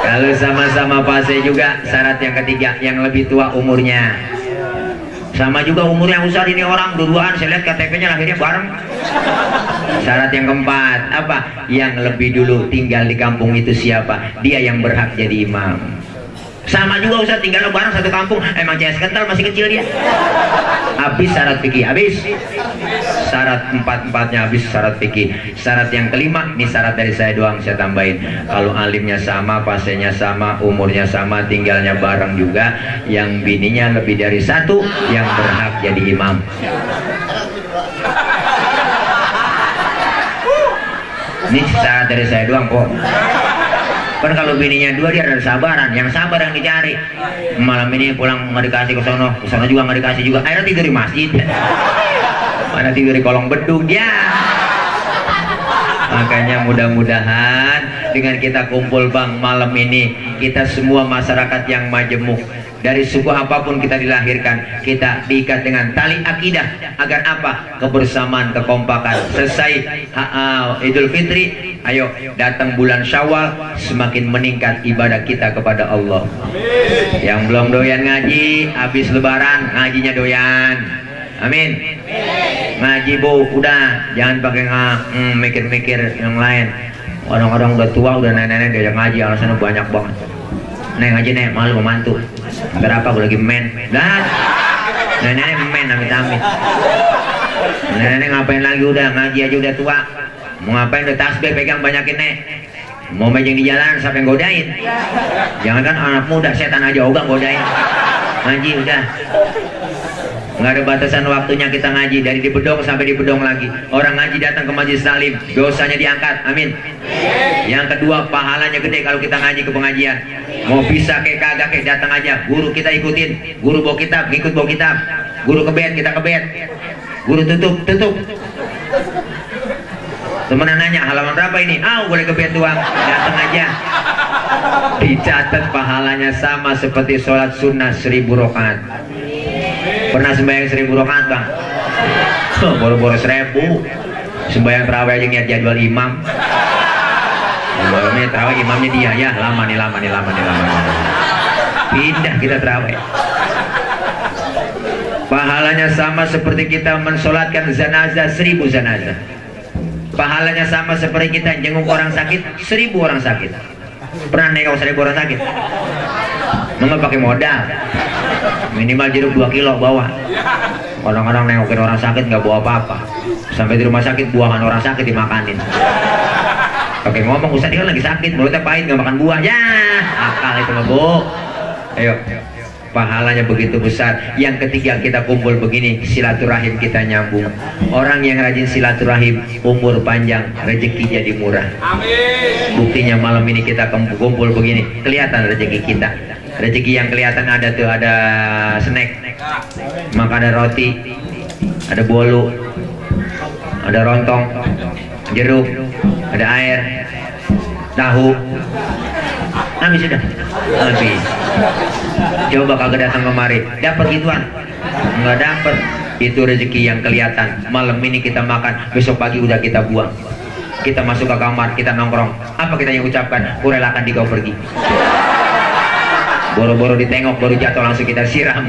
Kalau sama-sama fase juga, syarat yang ketiga, yang lebih tua umurnya. Sama juga umurnya. Usah ini orang dua-duaan, saya lihat K T P-nya lahirnya bareng. Syarat yang keempat, apa? Yang lebih dulu tinggal di kampung itu siapa? Dia yang berhak jadi imam. Sama juga usah tinggal bareng satu kampung. Emang C S kental, masih kecil dia. Habis syarat fikih, habis. Syarat empat-empatnya habis syarat fikih. Syarat yang kelima, ini syarat dari saya doang, saya tambahin. Kalau alimnya sama, fasenya sama, umurnya sama, tinggalnya bareng juga. Yang bininya lebih dari satu, yang berhak jadi imam. Ini syarat dari saya doang kok. Kan kalau bininya dua dia ada sabaran, yang sabar yang dicari. Malam ini pulang nggak dikasih ke sono, ke sono juga nggak dikasih juga. Akhirnya tidur di masjid. Mana tidur di kolong beduk dia. Makanya mudah-mudahan dengan kita kumpul bang malam ini, kita semua masyarakat yang majemuk, dari suku apapun kita dilahirkan, kita diikat dengan tali akidah. Agar apa? Kebersamaan, kekompakan. Selesai ha Idul Fitri, ayo datang bulan Syawal, semakin meningkat ibadah kita kepada Allah. Amin. Yang belum doyan ngaji, habis lebaran ngajinya doyan. Amin. Ngaji bu, udah jangan pakai mikir-mikir mm, yang lain. Orang-orang udah tua, udah nenek-nenek diajak ngaji, alasannya banyak banget. Neng ngaji neng, malu memantu. Berapa aku lagi men? Dan nenek-nenek men, amit-amit. Nenek-nenek ngapain lagi, udah ngaji aja udah tua. Mau ngapain udah tasbih pegang banyakin nek. Mau mejeng di jalan sampai godain. Jangan kan anak muda, setan aja ogah godain. Ngaji udah. Nggak ada batasan waktunya kita ngaji, dari di bedong sampai di bedong lagi. Orang ngaji datang ke Majelis Salim, dosanya diangkat. Amin. Yang kedua, pahalanya gede kalau kita ngaji ke pengajian. Mau bisa kayak kagak kayak datang aja. Guru kita ikutin, guru bawa kitab, ngikut bawa kitab. Guru kebet, kita kebet. Guru tutup, tutup. Temenan nanya, halaman berapa ini? Ah, boleh kebet doang. Datang aja. Dicatat pahalanya sama seperti sholat sunnah seribu rakaat. Pernah sembahyang seribu rakaat bang? Boro-boro seribu. Sembahyang terawih aja ngeliat jadwal imam. Sebelumnya terawih imamnya dia ya, lama nih lama nih lama nih lama. Pindah kita terawih. Pahalanya sama seperti kita mensolatkan zanazah seribu zanazah. Pahalanya sama seperti kita jenguk orang sakit seribu orang sakit. Pernah naik seribu orang sakit? Nggak pakai modal. Minimal jeruk dua kilo bawa. Orang-orang nengokin orang sakit nggak bawa apa-apa. Sampai di rumah sakit buahan orang sakit dimakanin. Pakai ngomong, Ustaz dia lagi sakit, mulutnya pahit nggak makan buah. Ya, akal itu mah bu. Ayo, pahalanya begitu besar. Yang ketiga kita kumpul begini, silaturahim kita nyambung. Orang yang rajin silaturahim umur panjang, rezeki jadi murah. Amin. Buktinya malam ini kita kumpul begini, kelihatan rezeki kita. Rezeki yang kelihatan ada tuh, ada snack, maka ada roti, ada bolu, ada rontong, jeruk, ada air, tahu. Habis sudah, habis. Coba kagak datang kemari, dapat gituan? Nggak dapat. Itu rezeki yang kelihatan. Malam ini kita makan, besok pagi udah kita buang. Kita masuk ke kamar, kita nongkrong. Apa kita yang ucapkan? Kurelakan di kau pergi. Boro-boro ditengok, baru jatuh langsung kita siram.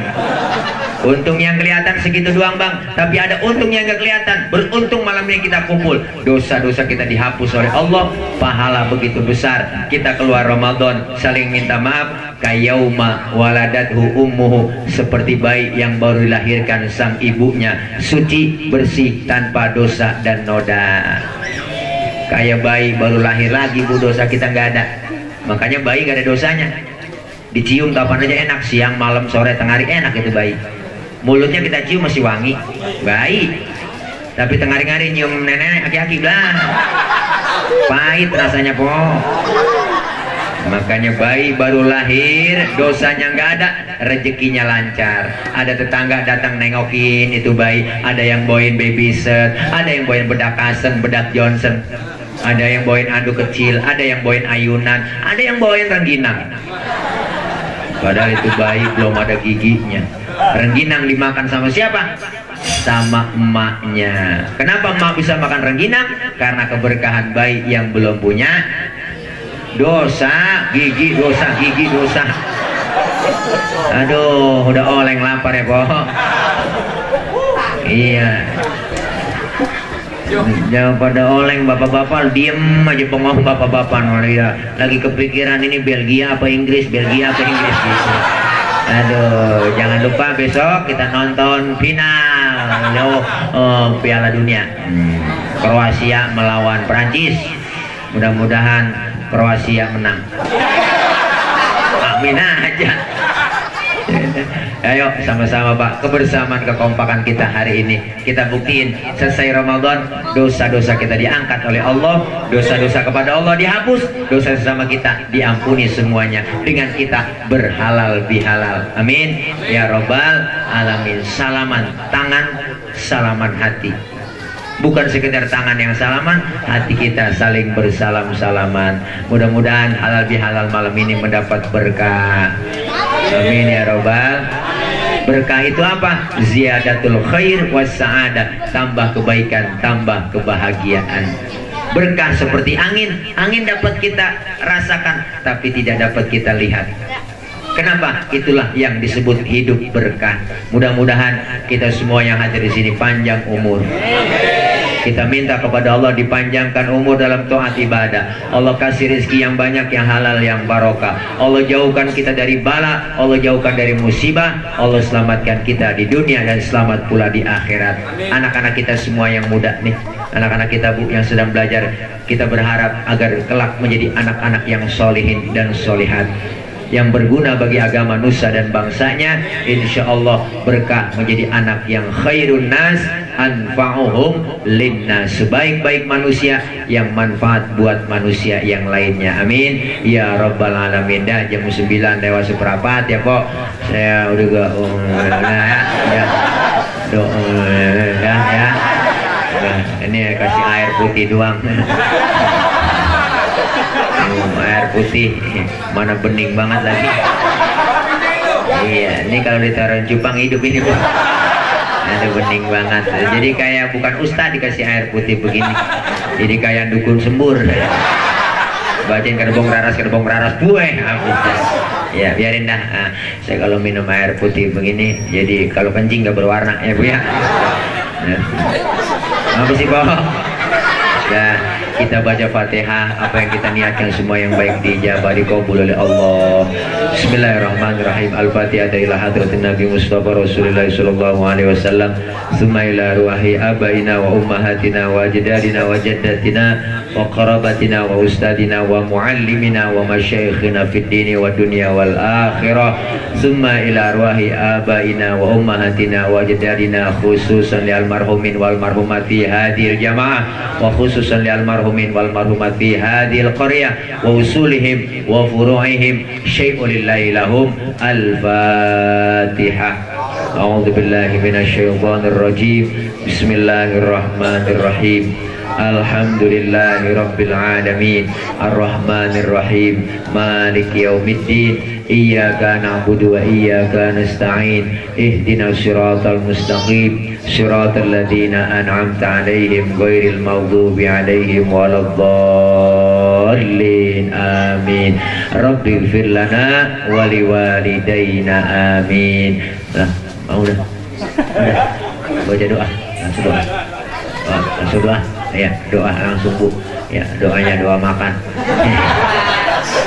Untung yang kelihatan segitu doang bang. Tapi ada untung yang gak kelihatan. Beruntung malamnya kita kumpul. Dosa-dosa kita dihapus oleh Allah. Pahala begitu besar. Kita keluar Ramadan, saling minta maaf. Kayauma waladathu ummuhu, seperti bayi yang baru dilahirkan sang ibunya, suci, bersih, tanpa dosa dan noda. Kayak bayi baru lahir lagi bu, dosa kita gak ada. Makanya bayi gak ada dosanya. Dicium kapan aja enak, siang, malam, sore, tengah hari enak itu bayi. Mulutnya kita cium masih wangi, baik. Tapi tengah-tengah nyium nenek aki-aki belah, pahit rasanya po. Makanya bayi baru lahir, dosanya nggak ada, rezekinya lancar. Ada tetangga datang nengokin itu bayi, ada yang bawain babysitter, ada yang bawain bedak Kasen, bedak Johnson, ada yang bawain adu kecil, ada yang bawain ayunan, ada yang bawain rengginang. Padahal itu bayi belum ada giginya. Rengginang dimakan sama siapa? Sama emaknya. Kenapa emak bisa makan rengginang? Karena keberkahan bayi yang belum punya dosa, gigi, dosa, gigi, dosa. Aduh, udah oleng lapar ya po. Iya. Jangan pada oleng bapak-bapak, diem aja pengong bapak-bapak oleh ya. Lagi kepikiran ini Belgia apa Inggris, Belgia apa Inggris gitu. Aduh, jangan lupa besok kita nonton final oh, oh, Piala Dunia. Hmm. Kroasia melawan Perancis. Mudah-mudahan Kroasia menang. Amin aja. Ayo sama-sama Pak, kebersamaan kekompakan kita hari ini kita buktiin selesai Ramadan, dosa-dosa kita diangkat oleh Allah, dosa-dosa kepada Allah dihapus, dosa sesama kita diampuni semuanya dengan kita berhalal bihalal. Amin ya robbal alamin. Salaman tangan, salaman hati. Bukan sekedar tangan yang salaman, hati kita saling bersalam-salaman. Mudah-mudahan halal bihalal malam ini mendapat berkah. Amin ya robbal. Berkah itu apa? Ziyadatul khair was sa'adah. Tambah kebaikan, tambah kebahagiaan. Berkah seperti angin. Angin dapat kita rasakan, tapi tidak dapat kita lihat. Kenapa? Itulah yang disebut hidup berkah. Mudah-mudahan kita semua yang hadir di sini panjang umur. Kita minta kepada Allah dipanjangkan umur dalam taat ibadah. Allah kasih rezeki yang banyak, yang halal, yang barokah. Allah jauhkan kita dari bala, Allah jauhkan dari musibah, Allah selamatkan kita di dunia dan selamat pula di akhirat. Anak-anak kita semua yang muda nih, anak-anak kita Bu yang sedang belajar, kita berharap agar kelak menjadi anak-anak yang solehin dan solehat, yang berguna bagi agama nusa dan bangsanya. Insya Allah berkah menjadi anak yang khairun nas anfa'uhum linnas, sebaik-baik manusia yang manfaat buat manusia yang lainnya. Amin ya robbal alamin. Dah jam sembilan dewa seperapat ya Pak, saya udah gak nah, ya doa ya, ya. Nah, ini kasih air putih doang. Air putih mana bening banget lagi. Iya, ini kalau ditaruh cupang hidup ini Pak. Aduh, bening banget. Jadi kayak bukan ustaz dikasih air putih begini. Jadi kayak dukun sembur. Bacain kerbong raras kerbong raras gue. Ya biarin dah. Nah, saya kalau minum air putih begini, jadi kalau kencing nggak berwarna ya Bu ya. Apa sih Pak? Nah, kita baca Fatihah, apa yang kita niatkan semua yang baik dijabah dikabul oleh Allah. Bismillahirrahmanirrahim. Al-Fatihah ila hadratin Nabi Mustafa Rasulullah sallallahu alaihi wasallam, tsumma ila ruhi abaina wa ummahatina wa ajdadina wa jaddatina wa qarabatina wa ustadina wa muallimina wa masyayikhina fid dini wa dunya wal akhirah, tsumma ila ruhi abaina wa ummahatina wa ajdadina khususan lil marhumin wal marhumat fi hadhil jamaah wa khusus khususan li almarhumin wal marhumat fi hadhil qaryah wa usulihim wa furu'ihim syai'un lillahi lahum. Al-Fatihah. A'udzu billahi minasyaitonir rajim. Bismillahirrahmanirrahim. Alhamdulillahi rabbil alamin, arrahmanir rahim, maliki yaumiddin, iyyaka na'budu wa iyyaka nasta'in, ihdinas siratal mustaqim, siratal ladzina an'amta 'alaihim ghairil maghdubi 'alaihim waladdallin. Amin. Rabbighfir lana wa liwalidayna. Amin. Nah, mau dah. Udah. Baca doa. Langsung doa. Oh, langsung doa. Ya, doa langsung Bu. Ya, doanya doa makan.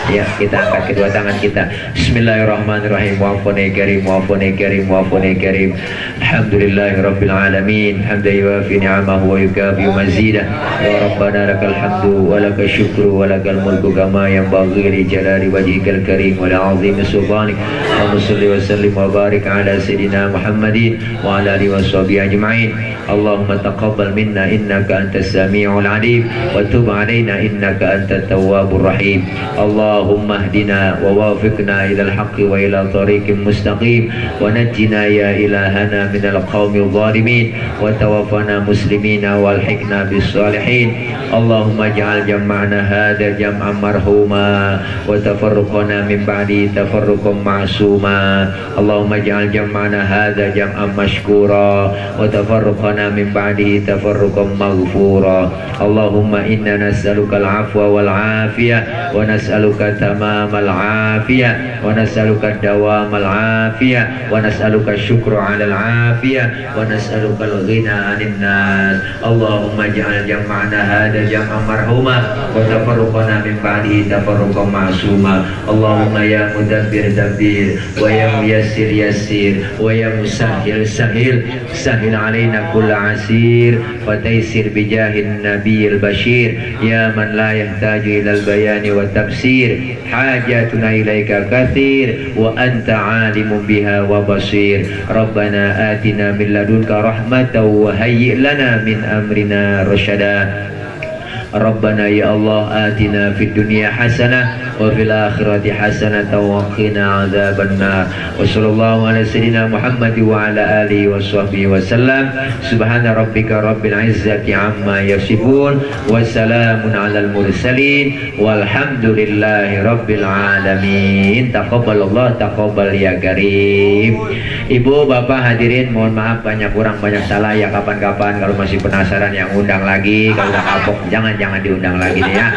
Ya, kita angkat kedua tangan kita. Bismillahirrahmanirrahim. Wa'afone karim, wa'afone karim, wa'afone karim. Alhamdulillahirabbil alamin. Hamdan yuafi ni'amahu wa yukafi mazidah. Ya Rabbana lakal hamdu wa lakal syukru wa lakal mulku kama yanbaghi li jalali wajhikal karim wa 'azimi sultanik. Allahumma shalli wa sallim wa barik ala sayidina Muhammadin wa ala alihi washabihi ajmain. Allahumma taqabbal minna innaka antas samiul alim wa tub 'alaina innaka antat tawwabur rahim. Allah Allahumma hdina wa wafiqna ila al-haqqi wa ila tariqin mustaqim wa najjina ya ilahana minal qawmil zalimin wa tawaffana muslimina wa alhiqna bis salihin. Allahumma ja'al jam'ana hadha jam'an marhuma wa tafarruqana min ba'di tafarruqan ma'suma. Allahumma ja'al jam'ana hadha jam'an mashkura wa tafarruqana min ba'di tafarruqan maghfura. Allahumma inna nas'aluka al-'afwa wal 'afiyah wa nas'aluka تمام العافية ونسألك الدوام العافية ونسألك الشكر على العافية ونسألك الغنى عن الناس. اللهم اجعل جمعنا هذا جمعا مرحوما وتفرقنا من بعده تفرقا معصوما. اللهم يا مدبر دبير ويا ميسر يسير ويا مسهل سهل سهل علينا كل عسير وتيسر بجاه النبي البشير يا من لا يحتاج إلى البيان والتفسير kathir, hajatuna ilaika kathir, wa anta alimun biha wa basir. Rabbana atina min ladunka rahmatan wa hayyi' lana min amrina rasyada. Rabbana ya Allah atina fid dunya hasanah wa fil akhirati hasanah wa qina adzabannar. Wa sallallahu ala sayyidina Muhammad wa ala alihi washabbihi wasallam. Subhana rabbika rabbil izzati amma yasifun wa salamun alal mursalin walhamdulillahi rabbil alamin. Taqabbalallahu taqabbal ya karim. Ibu bapak hadirin, mohon maaf banyak kurang banyak salah ya. Kapan-kapan kalau masih penasaran yang undang lagi, kalau udah kapok jangan jangan diundang lagi nih ya.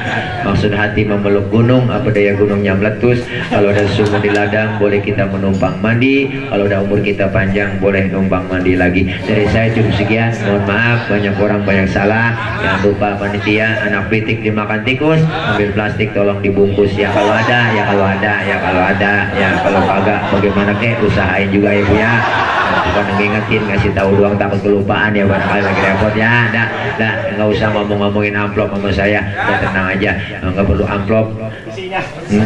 Maksud hati memeluk gunung, apa daya gunungnya meletus. Kalau ada sumur di ladang boleh kita menumpang mandi, kalau ada umur kita panjang boleh numpang mandi lagi. Dari saya cukup sekian, mohon maaf banyak orang banyak salah. Jangan lupa panitia, anak pitik dimakan tikus, ambil plastik tolong dibungkus ya kalau ada, ya kalau ada, ya kalau ada, ya kalau kagak bagaimana kek, usahain juga ya Bu ya. Bukan ngingetin, ngasih tahu doang, takut kelupaan ya, barangkali lagi repot ya. Nah, nah nggak usah ngomong-ngomongin amplop sama saya, nah, tenang aja, nggak perlu amplop. Hmm?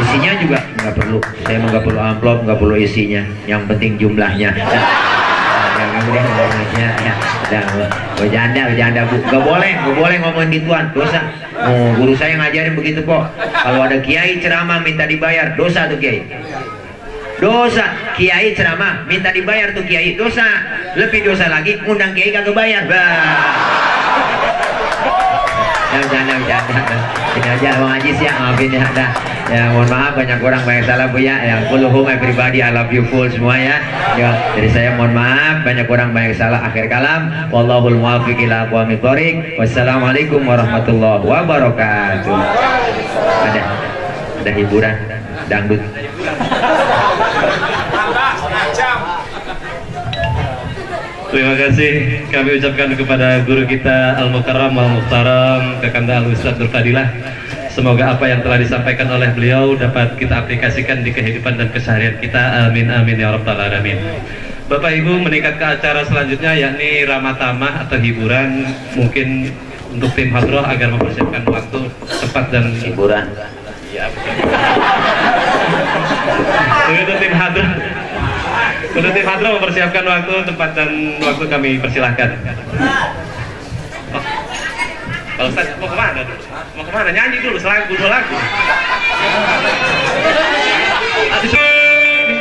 Isinya juga nggak perlu, saya mau nggak perlu amplop, nggak perlu isinya, yang penting jumlahnya. Nah, kemudian ngomongnya, ya, nah, bercanda, bercanda Bu, nggak boleh, nggak boleh ngomongin gituan, dosa. Oh, guru saya ngajarin begitu kok. Kalau ada kiai ceramah minta dibayar, dosa tuh kiai. Dosa, kiai ceramah minta dibayar tuh kiai, dosa. Lebih dosa lagi undang kiai kagak bayar. Nah, jangan jangan ini aja Bang Ajis ya, maafin ya. Nah, ya mohon maaf banyak orang banyak salah Bu ya. Yang full home everybody, I love you full semua ya. Ya, jadi saya mohon maaf banyak orang banyak salah. Akhir kalam, wallahul muwaffiq ila aqwamit thoriq. Wassalamualaikum warahmatullahi wabarakatuh. Ada ada hiburan dangdut. Terima kasih kami ucapkan kepada guru kita Al-Mukarram Al-Muhtaram Kakanda Al-Ust Nur Fadilah. Semoga apa yang telah disampaikan oleh beliau dapat kita aplikasikan di kehidupan dan keseharian kita. Amin amin ya rabbal alamin. Bapak Ibu, meningkat ke acara selanjutnya yakni ramatamah atau hiburan. Mungkin untuk tim hadroh agar mempersiapkan waktu tepat dan hiburan. Ya. Untuk tim hadroh. Untuk tim hadroh mempersiapkan waktu, tempat dan waktu kami persilahkan. Oh. Kalau Ustaz mau kemana dulu? Mau kemana? Nyanyi dulu, selagu dua lagu.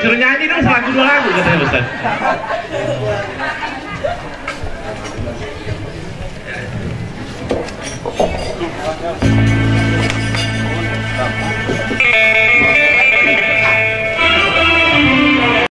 Disuruh nyanyi dulu, selagu dua lagu katanya Ustaz.